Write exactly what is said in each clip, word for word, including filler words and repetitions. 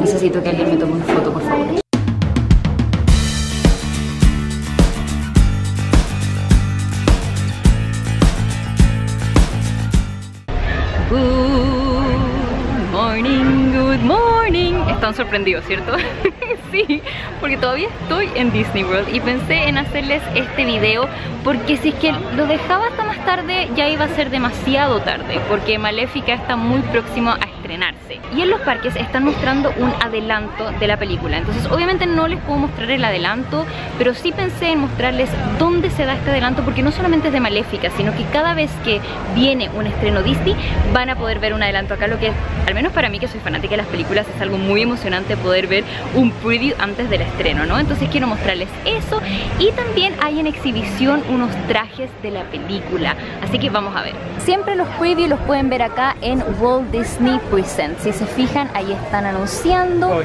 Necesito que alguien me tome una foto, por favor. Good morning, good morning. Están sorprendidos, ¿cierto? Sí, porque todavía estoy en Disney World y pensé en hacerles este video porque si es que lo dejaba hasta más tarde ya iba a ser demasiado tarde, porque Maléfica está muy próxima a estrenarse y en los parques están mostrando un adelanto de la película. Entonces obviamente no les puedo mostrar el adelanto, pero sí pensé en mostrarles dónde se da este adelanto, porque no solamente es de Maléfica, sino que cada vez que viene un estreno Disney van a poder ver un adelanto acá, lo que es, al menos para mí que soy fanática de las películas, es algo muy emocionante poder ver un preview antes del estreno, ¿no? Entonces quiero mostrarles eso, y también hay en exhibición unos trajes de la película, así que vamos a ver. Siempre los previews los pueden ver acá en Walt Disney Presents. Si se fijan, ahí están anunciando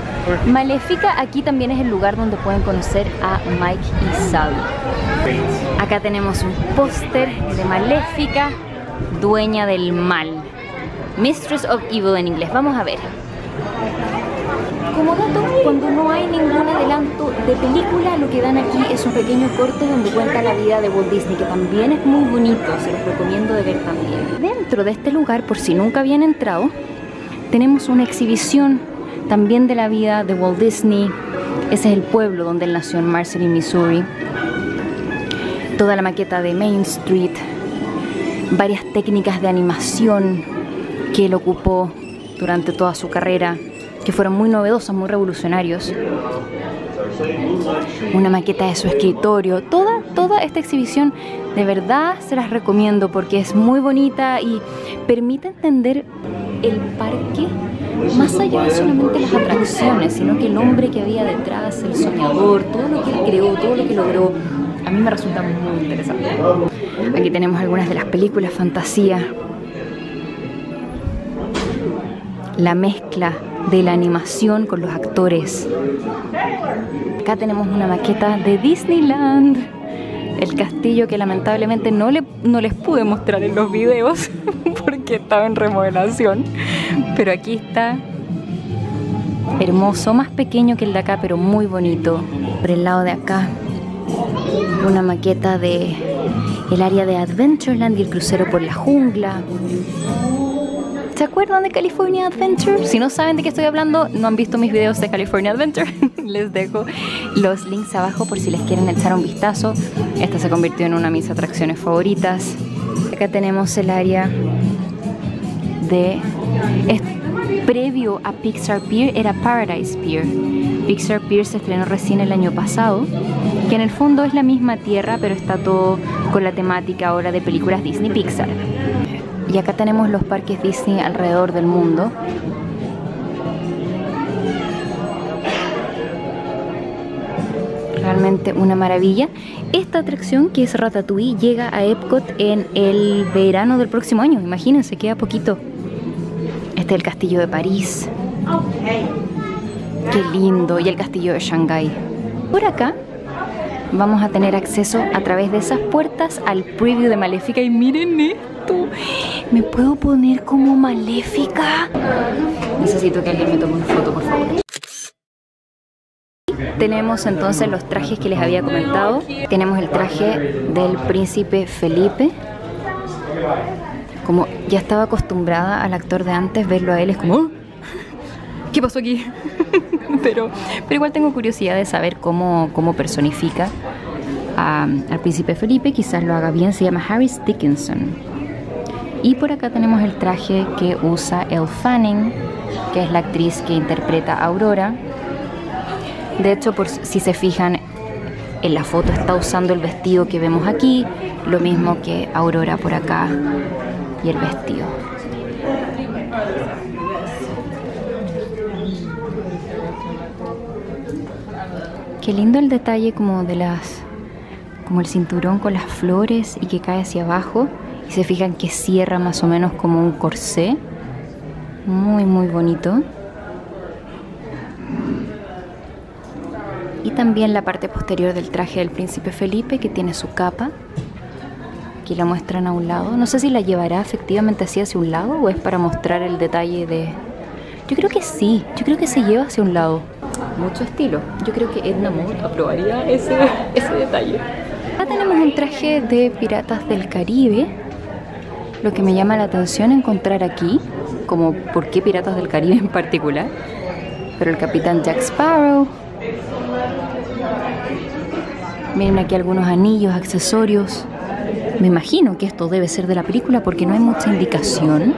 Maléfica. Aquí también es el lugar donde pueden conocer a Mike y Sally. Acá tenemos un póster de Maléfica, dueña del mal, Mistress of Evil en inglés. Vamos a ver. Como dato, cuando no hay ningún adelanto de película, lo que dan aquí es un pequeño corte donde cuenta la vida de Walt Disney, que también es muy bonito, se los recomiendo de ver también. Dentro de este lugar, por si nunca habían entrado, tenemos una exhibición también de la vida de Walt Disney. Ese es el pueblo donde él nació, en Marceline, Missouri. Toda la maqueta de Main Street, varias técnicas de animación que él ocupó durante toda su carrera, que fueron muy novedosos, muy revolucionarios. Una maqueta de su escritorio. Toda, toda esta exhibición de verdad se las recomiendo porque es muy bonita y permite entender el parque más allá de solamente las atracciones, sino que el hombre que había detrás, el soñador, todo lo que él creó, todo lo que logró. A mí me resulta muy interesante. Aquí tenemos algunas de las películas fantasía. La mezcla de la animación con los actores. Acá tenemos una maqueta de Disneyland, el castillo que lamentablemente no, le, no les pude mostrar en los videos porque estaba en remodelación, pero aquí está, hermoso, más pequeño que el de acá, pero muy bonito. Por el lado de acá, una maqueta de el área de Adventureland y el crucero por la jungla. ¿Se acuerdan de California Adventure? Si no saben de qué estoy hablando, no han visto mis videos de California Adventure, les dejo los links abajo por si les quieren echar un vistazo. Esta se convirtió en una de mis atracciones favoritas. Acá tenemos el área de... Es previo a Pixar Pier, era Paradise Pier. Pixar Pier se estrenó recién el año pasado, que en el fondo es la misma tierra, pero está todo con la temática ahora de películas Disney Pixar. Y acá tenemos los parques Disney alrededor del mundo. Realmente una maravilla. Esta atracción, que es Ratatouille, llega a Epcot en el verano del próximo año. Imagínense, queda poquito. Este es el castillo de París. Qué lindo. Y el castillo de Shanghái. Por acá vamos a tener acceso a través de esas puertas al preview de Maléfica. Y miren esto, ¿me puedo poner como Maléfica? Necesito que alguien me tome una foto, por favor. Tenemos entonces los trajes que les había comentado. Tenemos el traje del príncipe Felipe. Como ya estaba acostumbrada al actor de antes, verlo a él es como... ¡Oh! ¿Qué pasó aquí? pero, pero igual tengo curiosidad de saber cómo, cómo personifica a, al príncipe Felipe. Quizás lo haga bien. Se llama Harris Dickinson. Y por acá tenemos el traje que usa Elle Fanning, que es la actriz que interpreta a Aurora. De hecho, por si se fijan, en la foto está usando el vestido que vemos aquí, lo mismo que Aurora por acá, y el vestido. Qué lindo el detalle como de las, como el cinturón con las flores y que cae hacia abajo, y se fijan que cierra más o menos como un corsé. Muy muy bonito. Y también la parte posterior del traje del príncipe Felipe, que tiene su capa. Aquí la muestran a un lado. No sé si la llevará efectivamente así hacia un lado o es para mostrar el detalle de Yo creo que sí, yo creo que se lleva hacia un lado. Mucho estilo. Yo creo que Edna Mode aprobaría ese, ese detalle. Acá tenemos un traje de Piratas del Caribe. Lo que me llama la atención encontrar aquí, como por qué Piratas del Caribe en particular, pero el Capitán Jack Sparrow. Miren aquí algunos anillos, accesorios. Me imagino que esto debe ser de la película porque no hay mucha indicación.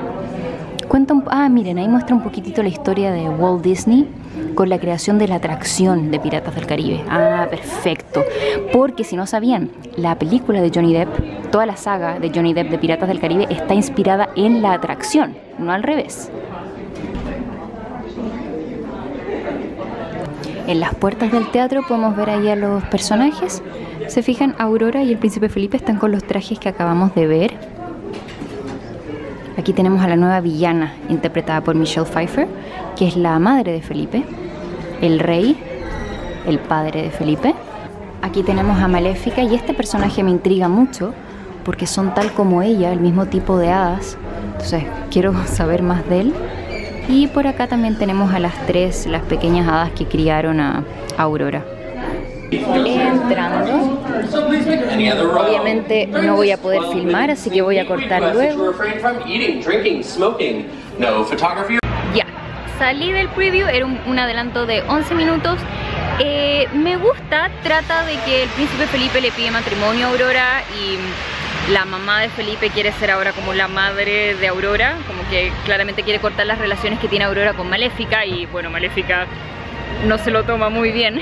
Cuenta un, ah, miren, ahí muestra un poquitito la historia de Walt Disney con la creación de la atracción de Piratas del Caribe. Ah, perfecto. Porque si no sabían, la película de Johnny Depp, toda la saga de Johnny Depp de Piratas del Caribe está inspirada en la atracción, no al revés. En las puertas del teatro podemos ver ahí a los personajes. Se fijan, Aurora y el príncipe Felipe están con los trajes que acabamos de ver. Aquí tenemos a la nueva villana, interpretada por Michelle Pfeiffer, que es la madre de Felipe, el rey, el padre de Felipe. Aquí tenemos a Maléfica, y este personaje me intriga mucho, porque son tal como ella, el mismo tipo de hadas. Entonces, quiero saber más de él. Y por acá también tenemos a las tres, las pequeñas hadas que criaron a Aurora. Entrando, obviamente no voy a poder filmar, así que voy a cortar luego. Ya, salí del preview, era un, un adelanto de once minutos. Eh, me gusta, trata de que el príncipe Felipe le pide matrimonio a Aurora y la mamá de Felipe quiere ser ahora como la madre de Aurora, como que claramente quiere cortar las relaciones que tiene Aurora con Maléfica y bueno, Maléfica no se lo toma muy bien.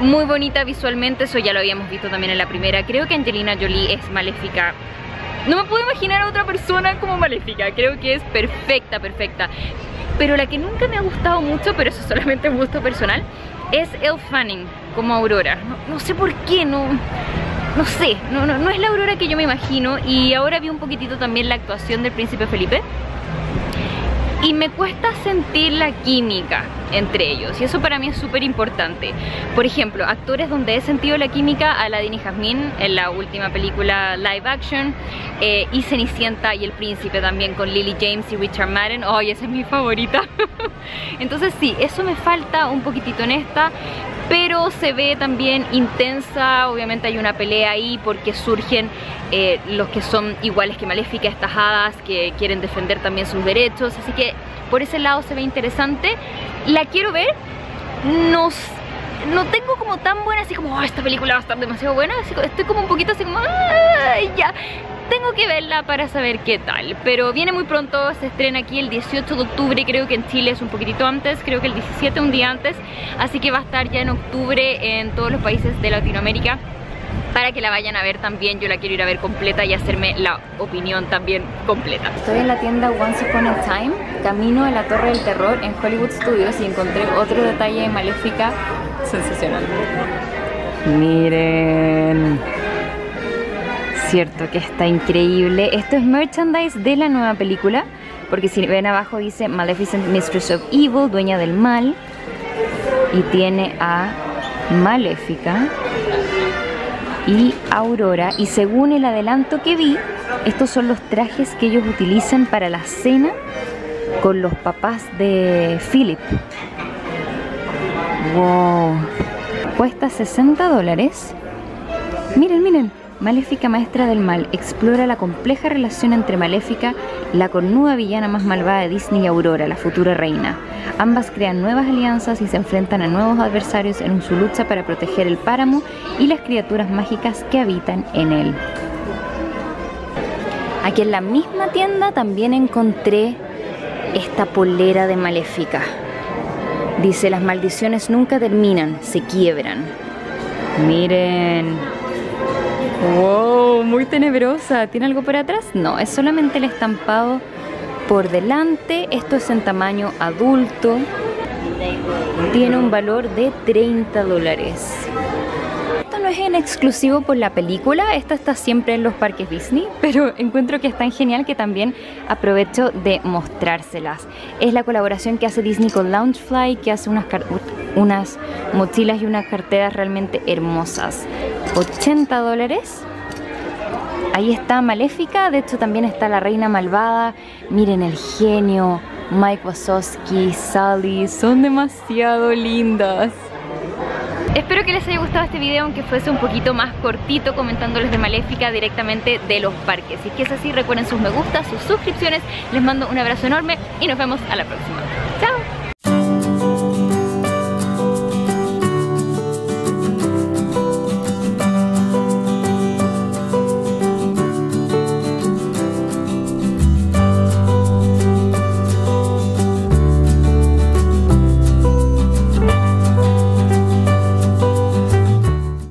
Muy bonita visualmente, eso ya lo habíamos visto también en la primera. Creo que Angelina Jolie es Maléfica. No me puedo imaginar a otra persona como Maléfica, creo que es perfecta, perfecta. Pero la que nunca me ha gustado mucho, pero eso es solamente un gusto personal, es Elle Fanning como Aurora. No, no sé por qué, no... No sé, no, no, no es la Aurora que yo me imagino. Y ahora vi un poquitito también la actuación del príncipe Felipe y me cuesta sentir la química entre ellos, y eso para mí es súper importante. Por ejemplo, actores donde he sentido la química, Aladín y Jazmín en la última película live action, eh, y Cenicienta y el príncipe también con Lily James y Richard Madden. ¡Ay, oh, esa es mi favorita! Entonces sí, eso me falta un poquitito en esta, pero se ve también intensa. Obviamente hay una pelea ahí porque surgen eh, los que son iguales que Maléfica, estas hadas que quieren defender también sus derechos, así que por ese lado se ve interesante. La quiero ver, no, no tengo como tan buena, así como oh, esta película va a estar demasiado buena, así, estoy como un poquito así como ya, tengo que verla para saber qué tal, pero viene muy pronto, se estrena aquí el dieciocho de octubre, creo que en Chile es un poquitito antes, creo que el diecisiete, un día antes, así que va a estar ya en octubre en todos los países de Latinoamérica, para que la vayan a ver también. Yo la quiero ir a ver completa y hacerme la opinión también completa. Estoy en la tienda Once Upon a Time, camino a la Torre del Terror en Hollywood Studios y encontré otro detalle de Maléfica sensacional. Miren, cierto que está increíble. Esto es merchandise de la nueva película, porque si ven abajo dice Maléfica Mistress of Evil, dueña del mal, y tiene a Maléfica y Aurora, y según el adelanto que vi, estos son los trajes que ellos utilizan para la cena con los papás de Philip. Wow, cuesta sesenta dólares. Miren, miren, Maléfica, maestra del mal, explora la compleja relación entre Maléfica, la cornuda villana más malvada de Disney, y Aurora, la futura reina. Ambas crean nuevas alianzas y se enfrentan a nuevos adversarios en su lucha para proteger el páramo y las criaturas mágicas que habitan en él. Aquí en la misma tienda también encontré esta polera de Maléfica. Dice, las maldiciones nunca terminan, se quiebran. Miren... wow, muy tenebrosa. ¿Tiene algo por atrás? No, es solamente el estampado por delante. Esto es en tamaño adulto. Tiene un valor de treinta dólares. Esto no es en exclusivo por la película. Esto está siempre en los parques Disney, pero encuentro que es tan genial que también aprovecho de mostrárselas. Es la colaboración que hace Disney con Loungefly, que hace unas unas mochilas y unas carteras realmente hermosas. ochenta dólares. Ahí está Maléfica, de hecho también está la Reina Malvada. Miren el genio, Mike Wazowski, Sally, son demasiado lindas. Espero que les haya gustado este video, aunque fuese un poquito más cortito, comentándoles de Maléfica directamente de los parques. Si es que es así, recuerden sus me gusta, sus suscripciones. Les mando un abrazo enorme y nos vemos a la próxima. ¡Chao!